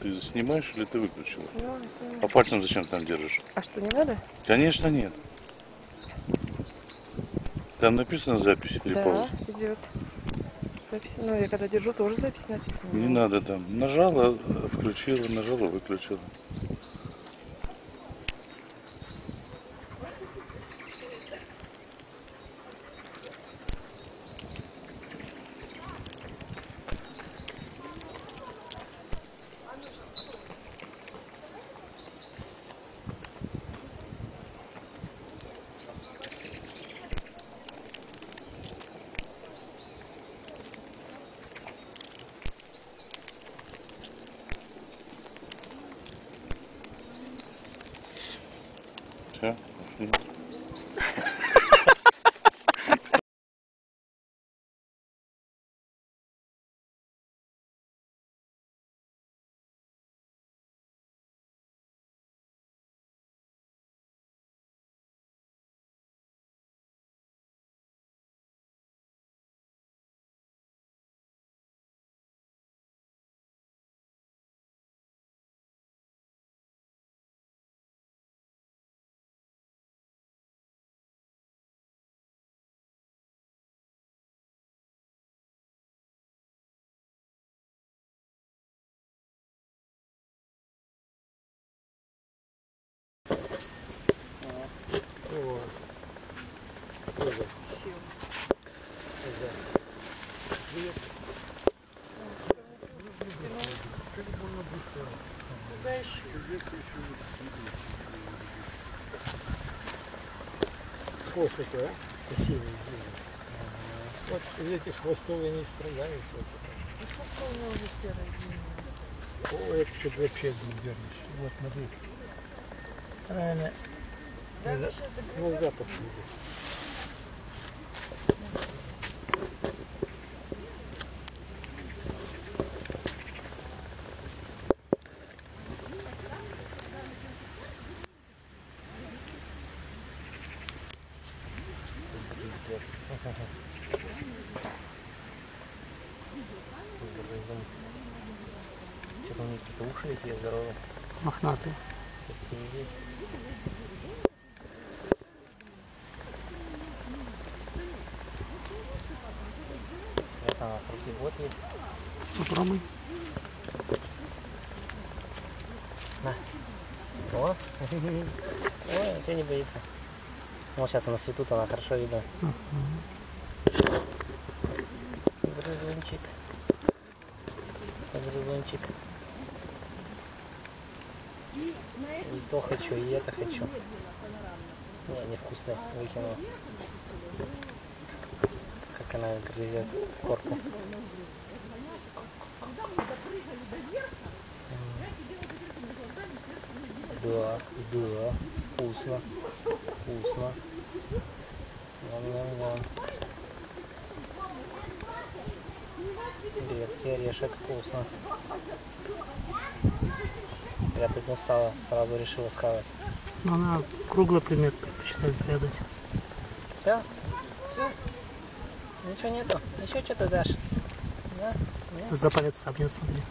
Ты снимаешь или ты выключила? Снимаю, снимаю. А пальцем зачем там держишь? А что, не надо? Конечно, нет. Там написано запись или пауза? Да, идет. Запись. Ну, я когда держу, тоже запись написана. Не надо там. Нажала, включила, нажала, выключила. Все, пошли. Хвостики, а? Красивые. Вот эти хвостовые не страдают. Хвостовые уже серые. Ой, это что-то вообще дернешь. Вот, смотри. Правильно. Ну, да, пошли. Что-то у них какие-то уши такие здоровые. Мохнатые. Такие здесь. Это у нас руки вот есть. Попробуй. На. О, ничего не боится. Вот сейчас она светут, она хорошо видна. Грызунчик. Грызунчик. И то хочу, и это хочу. Не, невкусно. Выкину. Как она грызет корку. Да, да. Вкусно. Вкусно. Ням-ням-ням. Грецкий орешек, вкусно. Я тут не стала, сразу решила схавать. Но она круглый предмет предпочитает прятать. Все? Все? Ничего нету? Еще что-то дашь? Да? Нет? За палец сапнет, смотри.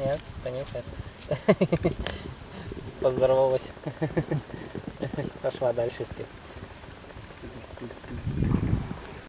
Нет, понюхает. Поздоровалась. Пошла дальше спит.